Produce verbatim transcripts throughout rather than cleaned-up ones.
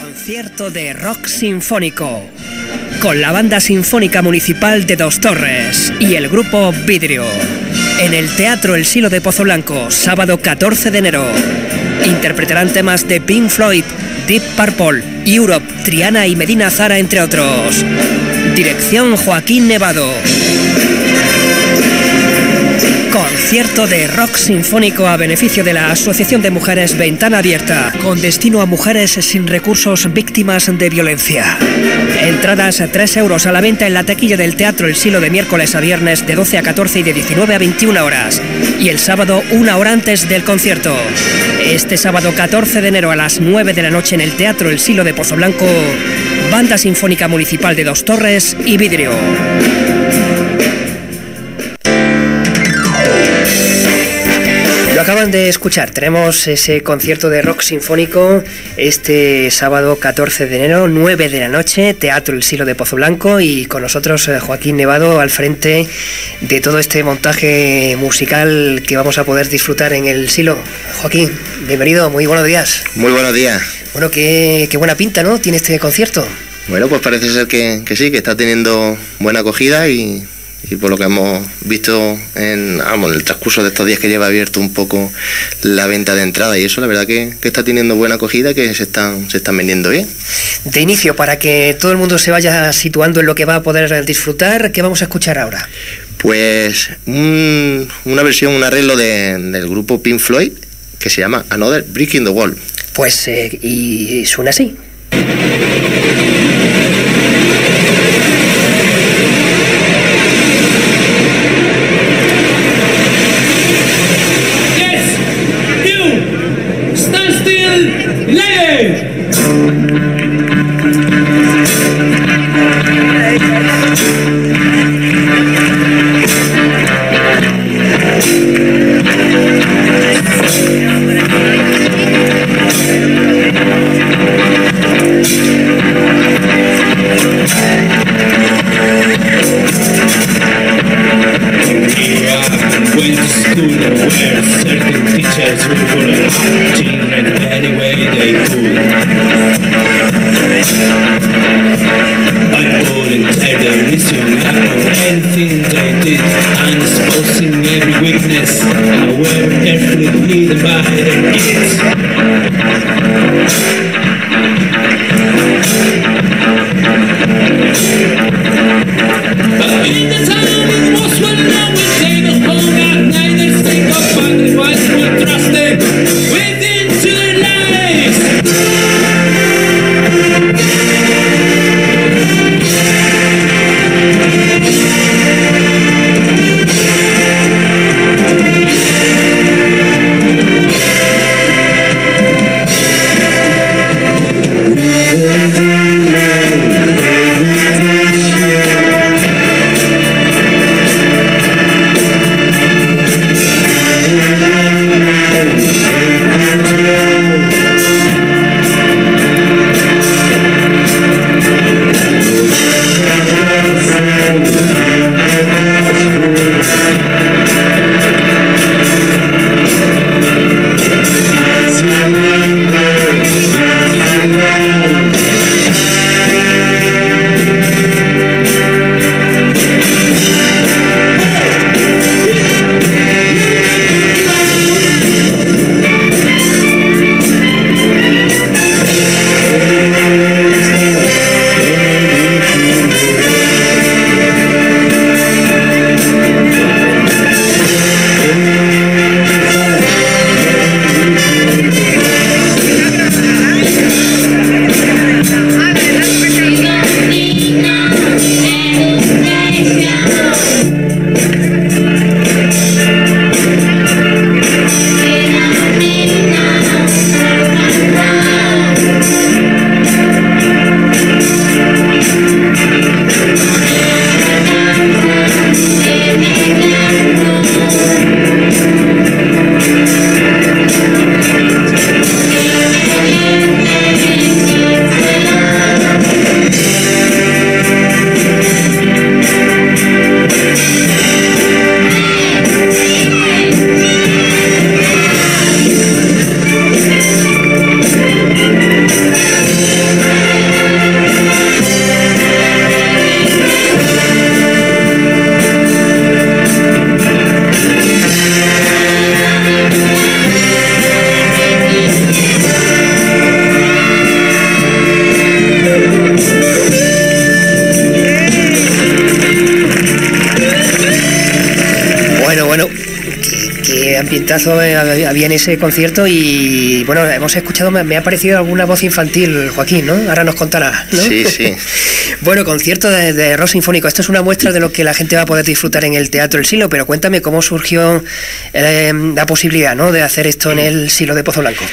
Concierto de rock sinfónico con la Banda Sinfónica Municipal de Dos Torres y el grupo Vidrio en el Teatro El Silo de Pozoblanco, sábado catorce de enero. Interpretarán temas de Pink Floyd, Deep Purple, Europe, Triana y Medina Azahara, entre otros. Dirección Joaquín Nevado. Concierto de rock sinfónico a beneficio de la Asociación de Mujeres Ventana Abierta, con destino a mujeres sin recursos víctimas de violencia. Entradas a tres euros, a la venta en la taquilla del Teatro El Silo de miércoles a viernes de doce a catorce y de diecinueve a veintiuna horas. Y el sábado una hora antes del concierto. Este sábado catorce de enero a las nueve de la noche en el Teatro El Silo de Pozoblanco, Banda Sinfónica Municipal de Dos Torres y Vidrio. Lo acaban de escuchar, tenemos ese concierto de rock sinfónico este sábado catorce de enero, nueve de la noche, Teatro El Silo de Pozoblanco, y con nosotros Joaquín Nevado al frente de todo este montaje musical que vamos a poder disfrutar en El Silo. Joaquín, bienvenido, muy buenos días. Muy buenos días. Bueno, qué, qué buena pinta, ¿no?, tiene este concierto. Bueno, pues parece ser que, que sí, que está teniendo buena acogida y... y por lo que hemos visto en, vamos, en el transcurso de estos días que lleva abierto un poco la venta de entrada y eso, la verdad que, que está teniendo buena acogida, que se están, se están vendiendo bien. De inicio, para que todo el mundo se vaya situando en lo que va a poder disfrutar, ¿qué vamos a escuchar ahora? Pues un, una versión, un arreglo de, del grupo Pink Floyd que se llama Another Brick in the Wall. Pues, eh, y suena así. qué ambientazo había en ese concierto. Y bueno, hemos escuchado, me ha parecido alguna voz infantil, Joaquín, ¿no? Ahora nos contará, ¿no? Sí, sí. Bueno, concierto de, de rock sinfónico. Esto es una muestra de lo que la gente va a poder disfrutar en el Teatro El Silo, pero cuéntame cómo surgió eh, la posibilidad, ¿no?, de hacer esto en el Silo de Pozoblanco.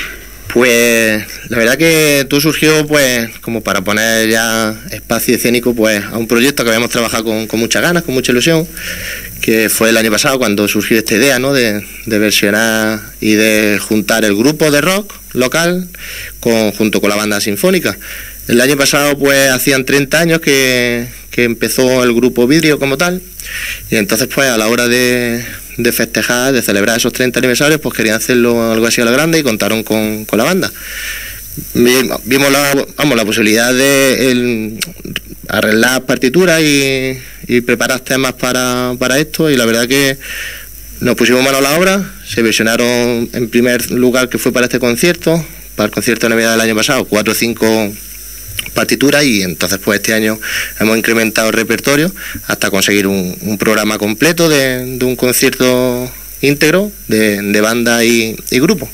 Pues la verdad que todo surgió pues como para poner ya espacio escénico pues a un proyecto que habíamos trabajado con, con muchas ganas, con mucha ilusión, que fue el año pasado cuando surgió esta idea, ¿no?, de, de versionar y de juntar el grupo de rock local con, junto con la banda sinfónica. El año pasado pues hacían treinta años que, que empezó el grupo Vidrio como tal, y entonces pues a la hora de... de festejar, de celebrar esos treinta aniversarios, pues querían hacerlo algo así a la grande y contaron con, con la banda. Vimos la, vamos, la posibilidad de el, arreglar partituras y, y preparar temas para, para esto, y la verdad que nos pusimos mano a la obra. Se versionaron en primer lugar, que fue para este concierto, para el concierto de Navidad del año pasado, cuatro o cinco partituras, y entonces pues este año hemos incrementado el repertorio hasta conseguir un, un programa completo de, de un concierto íntegro de, de banda y, y grupo.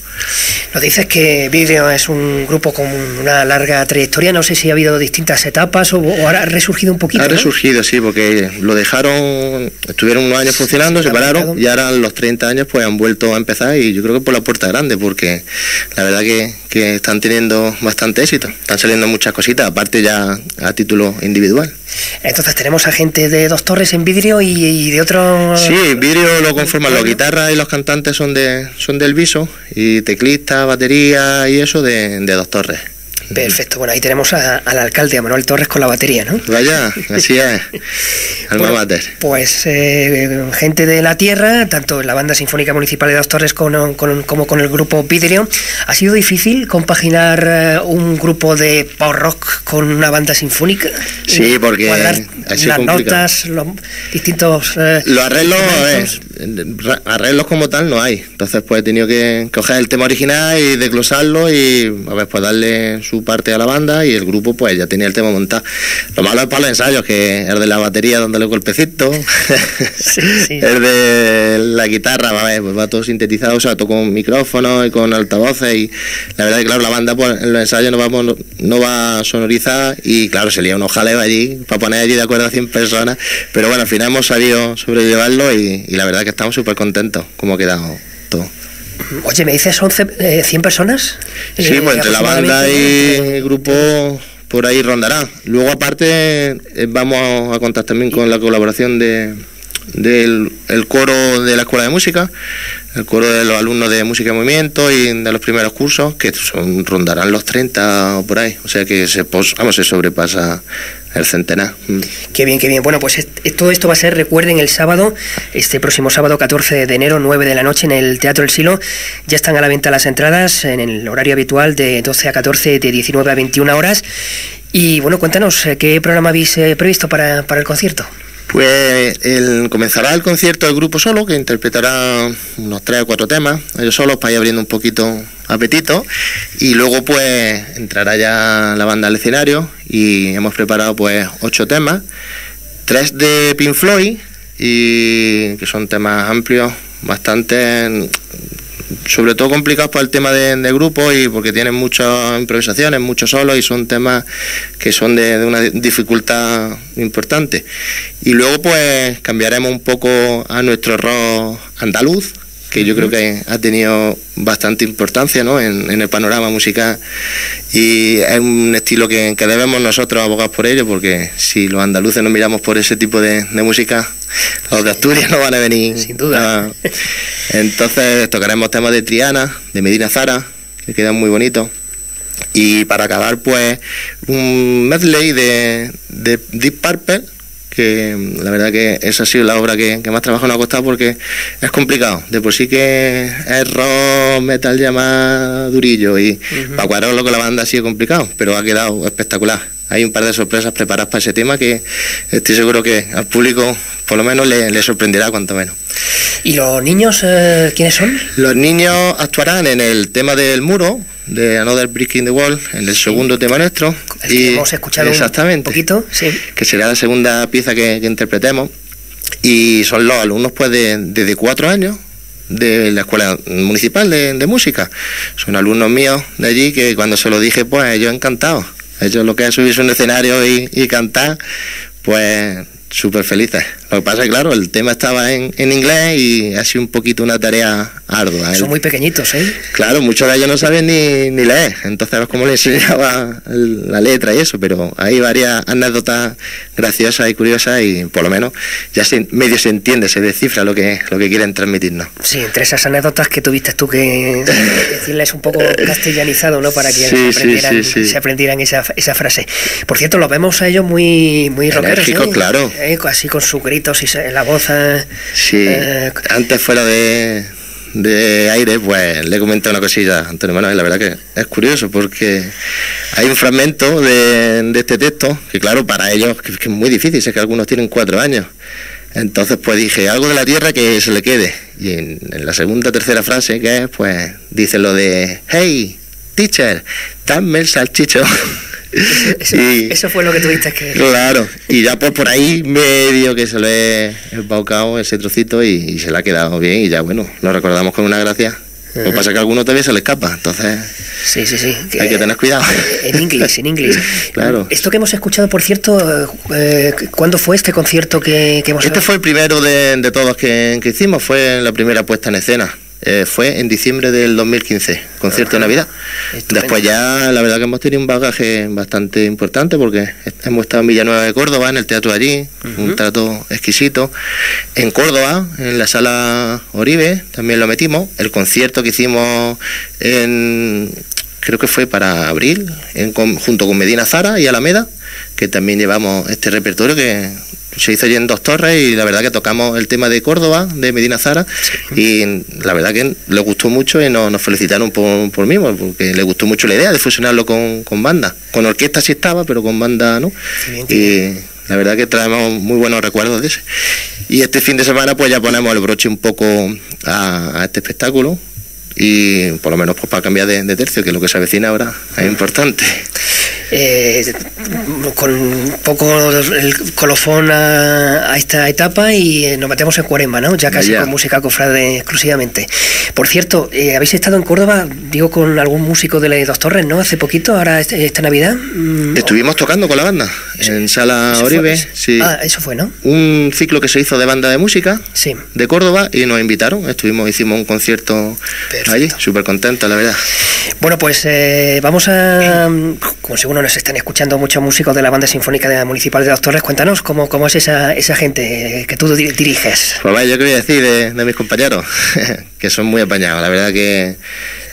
Nos dices que Vidrio es un grupo con una larga trayectoria. No sé si ha habido distintas etapas o, o ahora ha resurgido un poquito. Ha resurgido, ¿no? Sí, porque lo dejaron, estuvieron unos años funcionando, se pararon y ahora los treinta años pues han vuelto a empezar, y yo creo que por la puerta grande, porque la verdad que, que están teniendo bastante éxito, están saliendo muchas cositas, aparte ya a título individual. Entonces tenemos a gente de Dos Torres en Vidrio y, y de otro... Sí, Vidrio lo conforman las guitarras y los cantantes son, de, son del Viso, y teclista, batería y eso de, de Dos Torres. Perfecto, bueno, ahí tenemos a, al alcalde, a Manuel Torres, con la batería, ¿no? Vaya, así es, alma mater. Pues eh, gente de la tierra, tanto en la Banda Sinfónica Municipal de Dos Torres con, con, como con el grupo Vidrio. ¿Ha sido difícil compaginar un grupo de power rock con una banda sinfónica? Sí, porque cuadrar ha sido las complicado. Notas, los distintos... Eh, los arreglos, es, arreglos como tal no hay, entonces pues he tenido que coger el tema original y desglosarlo y a ver, pues darle su parte a la banda, y el grupo pues ya tenía el tema montado. Lo malo es para los ensayos, que es de la batería dándole golpecitos, sí, sí. Es de la guitarra, va, pues va todo sintetizado, o sea, todo con micrófonos y con altavoces, y la verdad que claro, la banda pues en los ensayos no va, no, no va a sonorizar, y claro, se lía unos jaleos allí para poner allí de acuerdo a cien personas, pero bueno, al final hemos sabido sobrellevarlo y, y la verdad que estamos súper contentos como ha quedado todo. Oye, ¿me dices once, eh, cien personas? Sí, eh, pues entre la banda y el grupo por ahí rondará. Luego aparte eh, vamos a contar también con la colaboración de del el coro de la Escuela de Música, el coro de los alumnos de Música y Movimiento y de los primeros cursos, que son, rondarán los treinta o por ahí, o sea que se, pos, vamos, se sobrepasa el centenar. Qué bien, qué bien. Bueno, pues todo esto va a ser, recuerden, el sábado, este próximo sábado catorce de enero, nueve de la noche, en el Teatro El Silo. Ya están a la venta las entradas en el horario habitual de doce a catorce, de diecinueve a veintiuna horas. Y bueno, cuéntanos, ¿qué programa habéis previsto para, para el concierto? Pues el, comenzará el concierto del grupo solo, que interpretará unos tres o cuatro temas, ellos solos, para ir abriendo un poquito apetito, y luego pues entrará ya la banda al escenario, y hemos preparado pues ocho temas, tres de Pink Floyd, y que son temas amplios, bastante, sobre todo complicados para el tema de, de grupo, y porque tienen muchas improvisaciones, muchos solos, y son temas que son de, de una dificultad importante. Y luego pues cambiaremos un poco a nuestro rock andaluz, que yo creo que ha tenido bastante importancia, ¿no?, en, en el panorama musical, y es un estilo que, que debemos nosotros abogar por ello, porque si los andaluces nos miramos por ese tipo de, de música, los de Asturias no van a venir. Sin duda. Ah, entonces tocaremos temas de Triana, de Medina Azahara, que quedan muy bonitos. Y para acabar pues un medley de, de Deep Purple, que la verdad que esa ha sido la obra que, que más trabajo nos ha costado, porque es complicado, de por sí que es rock, metal ya más durillo, y uh-huh. para cuadrarlo con la banda ha sido complicado, pero ha quedado espectacular. Hay un par de sorpresas preparadas para ese tema que estoy seguro que al público por lo menos le, le sorprenderá, cuanto menos. ¿Y los niños eh, quiénes son? Los niños actuarán en el tema del muro, de Another Brick in the Wall, en el segundo tema nuestro, el y que hemos escuchado exactamente, un poquito, sí. que será la segunda pieza que, que interpretemos, y son los alumnos pues de, desde cuatro años de la Escuela Municipal de, de Música. Son alumnos míos de allí que cuando se lo dije, pues ellos encantados. Ellos lo que es subirse a un escenario y, y cantar, pues súper felices. Lo que pasa es que, claro, el tema estaba en, en inglés y ha sido un poquito una tarea ardua. Son muy pequeñitos, ¿eh? Claro, muchos de ellos no saben ni, ni leer, entonces pues, cómo les enseñaba el, la letra y eso, pero hay varias anécdotas graciosas y curiosas y por lo menos ya se, medio se entiende, se descifra lo que, lo que quieren transmitirnos. Sí, entre esas anécdotas que tuviste tú que decirles un poco castellanizado, ¿no? Para que sí, aprendieran, sí, sí, sí. se aprendieran esa, esa frase. Por cierto, los vemos a ellos muy, muy rockeros, ¿no? Claro. Eh, así con su gritos y la voz. Eh, sí, eh, antes fuera de, de aire, pues le comenté una cosilla a Antonio Manuel. La verdad que es curioso porque hay un fragmento de, de este texto que, claro, para ellos que, que es muy difícil, es que algunos tienen cuatro años. Entonces, pues dije algo de la tierra que se le quede. Y en, en la segunda, tercera frase, que es, pues, dice lo de: "Hey, teacher, dame el salchicho". Eso, eso, y, eso fue lo que tuviste que... Claro, y ya pues por ahí medio que se le he embaucado ese trocito y, y se le ha quedado bien y ya bueno, lo recordamos con una gracia. Lo que pasa es que a alguno todavía se le escapa, entonces sí, sí, sí. hay que tener cuidado. En inglés, en inglés. Claro. Esto que hemos escuchado, por cierto, eh, ¿cuándo fue este concierto que, que hemos Este hecho? Fue el primero de, de todos que, que hicimos, fue la primera puesta en escena. Eh, fue en diciembre del dos mil quince, concierto de Navidad. Estupendo. Después ya, la verdad que hemos tenido un bagaje bastante importante porque hemos estado en Villanueva de Córdoba, en el teatro de allí, uh-huh. un trato exquisito. En Córdoba, en la Sala Orive, también lo metimos. El concierto que hicimos en... creo que fue para abril, en, con, junto con Medina Azahara y Alameda, que también llevamos este repertorio que se hizo allí en Dos Torres y la verdad que tocamos el tema de Córdoba, de Medina Azahara, sí. y la verdad que le gustó mucho y nos, nos felicitaron por, por mí, porque le gustó mucho la idea de fusionarlo con, con banda. Con orquesta sí estaba, pero con banda no. Sí, y la verdad que traemos muy buenos recuerdos de ese. Y este fin de semana pues ya ponemos el broche un poco a, a este espectáculo. Y por lo menos pues para cambiar de, de tercio, que lo que se avecina ahora es importante. Eh, con un poco el colofón a, a esta etapa y nos metemos en cuaresma, ¿no? Ya casi ya. Con música cofrade exclusivamente. Por cierto, eh, habéis estado en Córdoba, digo, con algún músico de las Dos Torres, ¿no? Hace poquito, ahora este, esta Navidad. Estuvimos tocando con la banda eso, en Sala Orive. Sí. Ah, eso fue, ¿no? Un ciclo que se hizo de banda de música sí. de Córdoba y nos invitaron. Estuvimos, hicimos un concierto. Perfecto. Allí, súper contento, la verdad. Bueno, pues eh, vamos a... Como seguro nos están escuchando muchos músicos de la Banda Sinfónica de la Municipal de Dos Torres, cuéntanos cómo, cómo es esa, esa gente que tú diriges. Pues vale, yo quería decir de, de mis compañeros, que son muy apañados, la verdad que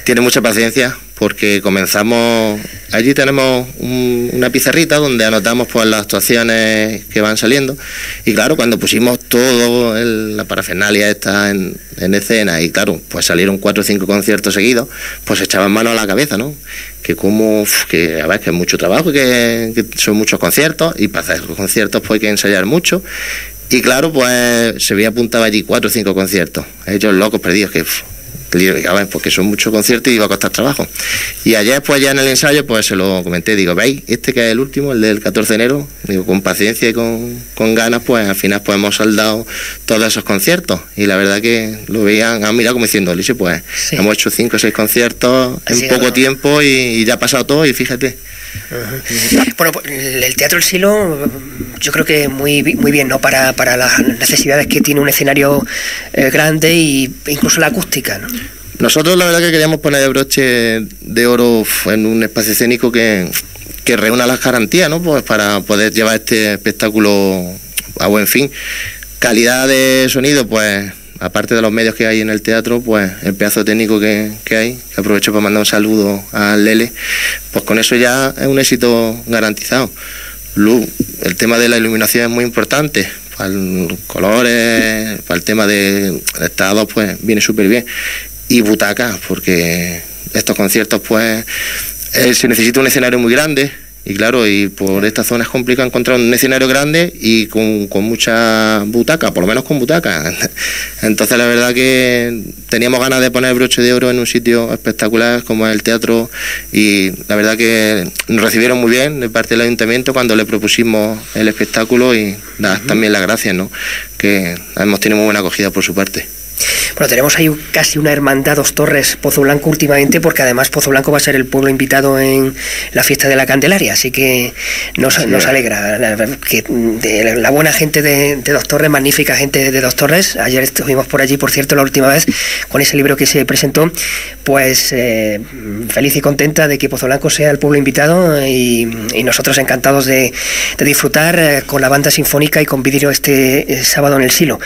tienen mucha paciencia, porque comenzamos... Allí tenemos un, una pizarrita donde anotamos pues las actuaciones que van saliendo y claro, cuando pusimos todo el, la parafernalia esta en, en escena y claro, pues salieron cuatro o cinco conciertos seguidos, pues echaban mano a la cabeza, ¿no? Que como, que a ver, que es mucho trabajo, que, que son muchos conciertos y para hacer conciertos pues hay que ensayar mucho. Y claro, pues se veía apuntaba allí cuatro o cinco conciertos, ellos locos perdidos que... porque son muchos conciertos y iba a costar trabajo. Y ayer pues ya en el ensayo pues se lo comenté, digo, veis, este que es el último, el del catorce de enero, digo, con paciencia y con, con ganas pues al final pues hemos saldado todos esos conciertos y la verdad que lo veían, han mirado como diciendo, Lise, pues sí. hemos hecho cinco o seis conciertos en sí, poco no. tiempo y, y ya ha pasado todo y fíjate. Uh-huh. Bueno, el Teatro El Silo yo creo que muy, muy bien, ¿no? Para, para las necesidades que tiene un escenario eh, grande e incluso la acústica, ¿no? Nosotros la verdad que queríamos poner el broche de oro en un espacio escénico que, que reúna las garantías, ¿no? Pues para poder llevar este espectáculo a buen fin. Calidad de sonido, pues aparte de los medios que hay en el teatro, pues el pedazo técnico que, que hay, que aprovecho para mandar un saludo a Lele, pues con eso ya es un éxito garantizado. Luz, el tema de la iluminación es muy importante, para los colores, para el tema del estado, pues viene súper bien. Y butacas, porque estos conciertos, pues eh, se necesita un escenario muy grande. Y claro, y por estas zonas es complicado encontrar un escenario grande y con, con mucha butaca, por lo menos con butaca. Entonces la verdad que teníamos ganas de poner broche de oro en un sitio espectacular como es el teatro y la verdad que nos recibieron muy bien de parte del ayuntamiento cuando le propusimos el espectáculo y da, también las gracias, ¿no? Que hemos tenido muy buena acogida por su parte. Bueno, tenemos ahí casi una hermandad Dos Torres Pozoblanco últimamente, porque además Pozoblanco va a ser el pueblo invitado en la fiesta de la Candelaria, así que nos, sí, nos alegra la, que de, la buena gente de, de Dos Torres, magnífica gente de Dos Torres. Ayer estuvimos por allí, por cierto, la última vez con ese libro que se presentó, pues eh, feliz y contenta de que Pozoblanco sea el pueblo invitado, y, y nosotros encantados de, de disfrutar eh, con la banda sinfónica y con Vidrio este eh, sábado en el Silo.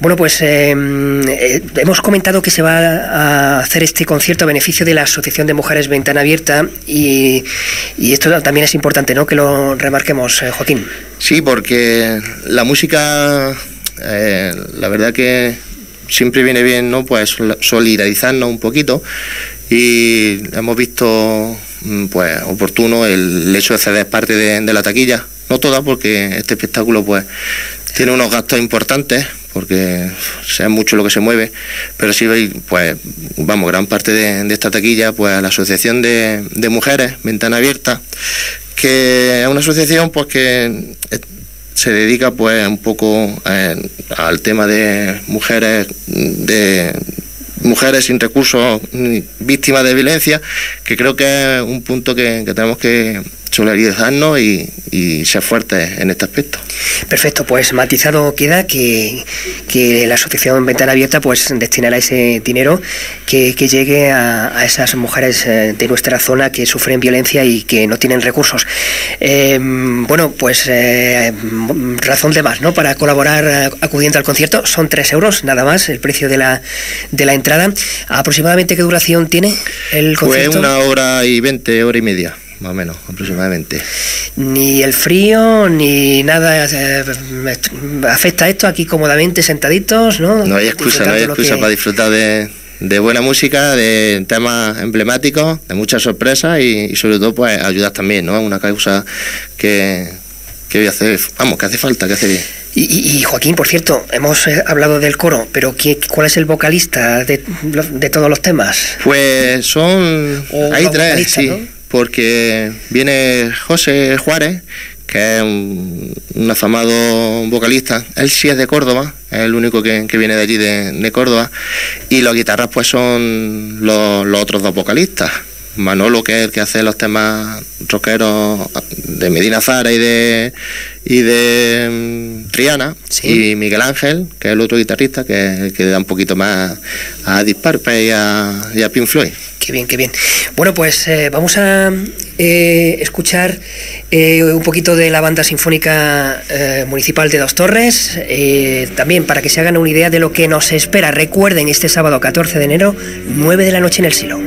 Bueno, pues eh, eh, hemos comentado que se va a hacer este concierto a beneficio de la Asociación de Mujeres Ventana Abierta, y, y esto también es importante, ¿no?, que lo remarquemos, eh, Joaquín. Sí, porque la música, eh, la verdad que siempre viene bien, ¿no?, pues solidarizarnos un poquito, y hemos visto pues oportuno el hecho de ceder parte de, de la taquilla, no toda, porque este espectáculo pues tiene unos gastos importantes, porque sea mucho lo que se mueve, pero sí, pues vamos, gran parte de, de esta taquilla pues a la Asociación de, de Mujeres Ventana Abierta, que es una asociación pues que se dedica pues un poco a, al tema de mujeres de mujeres sin recursos, víctimas de violencia, que creo que es un punto que, que tenemos que solidarizarnos y, y ser fuertes en este aspecto. Perfecto, pues matizado queda que, que la Asociación Ventana Abierta pues destinará ese dinero que, que llegue a, a esas mujeres de nuestra zona que sufren violencia y que no tienen recursos. Eh, bueno, pues eh, razón de más, ¿no?, para colaborar acudiendo al concierto. Son tres euros nada más el precio de la, de la entrada. ¿Aproximadamente qué duración tiene el concierto? Pues una hora y veinte, hora y media, más o menos, aproximadamente. Ni el frío, ni nada eh, afecta a esto, aquí cómodamente sentaditos, ¿no? No hay excusa, no hay excusa que... para disfrutar de, de buena música, de temas emblemáticos, de muchas sorpresas y, y sobre todo pues ayudar también, ¿no?, a una causa que, que voy a hacer, vamos, que hace falta, que hace bien. Y, y, y Joaquín, por cierto, hemos hablado del coro, pero ¿quién, ¿cuál es el vocalista de, de todos los temas? Pues son... O hay tres, sí, ¿no?, porque viene José Juárez, que es un, un afamado vocalista. Él sí es de Córdoba, es el único que, que viene de allí, de, de Córdoba, y las guitarras pues son los, los otros dos vocalistas. Manolo, que es el que hace los temas rockeros de Medina Azahara y de, y de um, Triana, ¿sí?, y Miguel Ángel, que es el otro guitarrista, que es el que da un poquito más a Deep Purple y a, y a Pink Floyd. Qué bien, qué bien. Bueno, pues eh, vamos a eh, escuchar eh, un poquito de la Banda Sinfónica eh, Municipal de Dos Torres, eh, también para que se hagan una idea de lo que nos espera. Recuerden, este sábado catorce de enero, nueve de la noche en el Silo.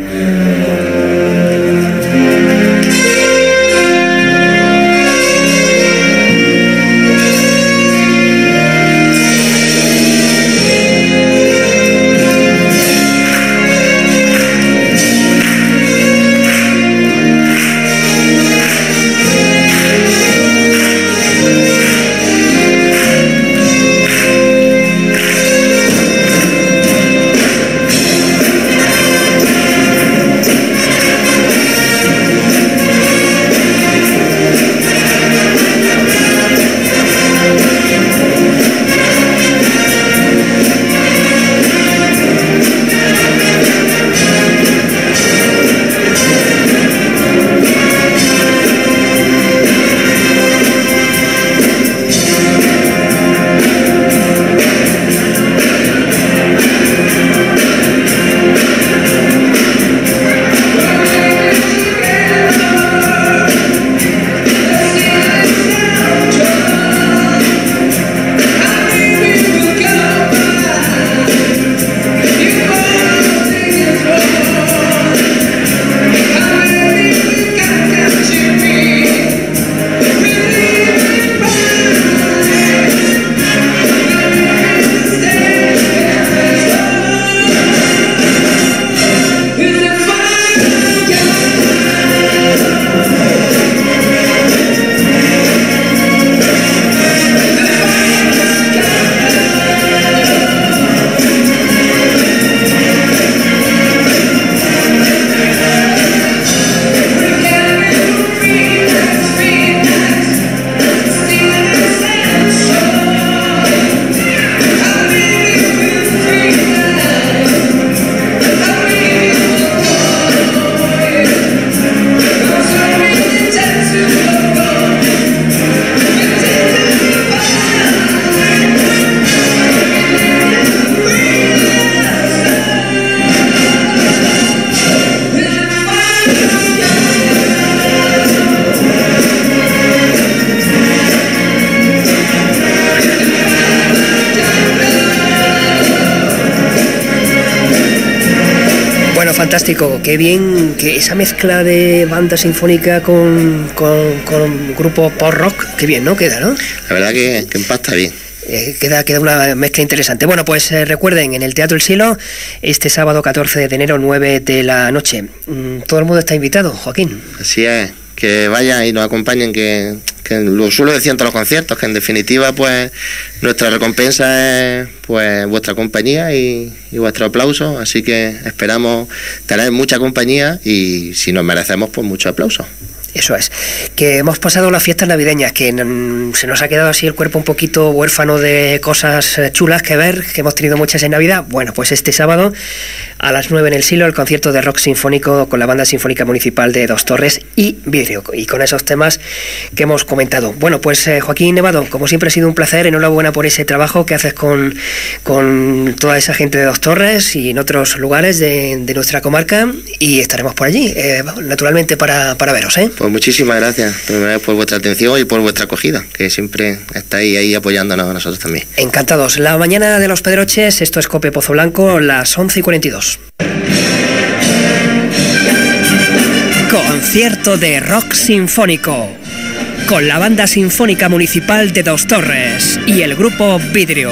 Bueno, fantástico, qué bien que esa mezcla de banda sinfónica con, con, con grupo pop rock, qué bien, ¿no? Queda, ¿no? La verdad que, que empasta bien. Eh, queda, queda una mezcla interesante. Bueno, pues eh, recuerden, en el Teatro El Silo, este sábado catorce de enero, nueve de la noche. Mm, todo el mundo está invitado, Joaquín. Así es, que vayan y nos acompañen, que, que lo suelo decir entre los conciertos, que en definitiva, pues, nuestra recompensa es, pues, vuestra compañía y, y vuestro aplauso. Así que esperamos tener mucha compañía y, si nos merecemos, pues, mucho aplauso. Eso es, que hemos pasado las fiestas navideñas, que se nos ha quedado así el cuerpo un poquito huérfano de cosas chulas que ver, que hemos tenido muchas en Navidad. Bueno, pues este sábado a las nueve en el Silo, el concierto de rock sinfónico con la Banda Sinfónica Municipal de Dos Torres y Vidrio, y con esos temas que hemos comentado. Bueno, pues eh, Joaquín Nevado, como siempre ha sido un placer, enhorabuena por ese trabajo que haces con, con toda esa gente de Dos Torres y en otros lugares de, de nuestra comarca, y estaremos por allí, eh, naturalmente, para, para veros, ¿eh? Pues muchísimas gracias por vuestra atención y por vuestra acogida, que siempre estáis ahí apoyándonos a nosotros también. Encantados. La mañana de los Pedroches, esto es COPE Pozoblanco, las once y cuarenta y dos. Concierto de rock sinfónico, con la Banda Sinfónica Municipal de Dos Torres y el grupo Vidrio,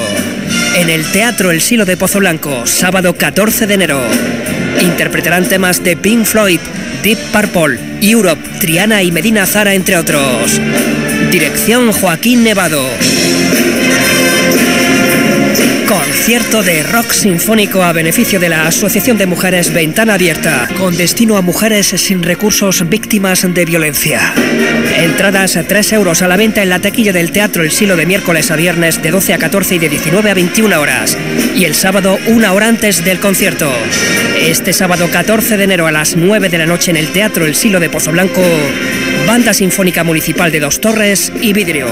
en el Teatro El Silo de Pozoblanco, sábado catorce de enero. Interpretarán temas de Pink Floyd, Deep Purple, Europe, Triana y Medina Azahara, entre otros. Dirección Joaquín Nevado. Concierto de rock sinfónico a beneficio de la Asociación de Mujeres Ventana Abierta, con destino a mujeres sin recursos víctimas de violencia. Entradas a tres euros, a la venta en la taquilla del Teatro El Silo de miércoles a viernes de doce a catorce y de diecinueve a veintiuna horas. Y el sábado una hora antes del concierto. Este sábado catorce de enero a las nueve de la noche en el Teatro El Silo de Pozoblanco, Banda Sinfónica Municipal de Dos Torres y Vidrio.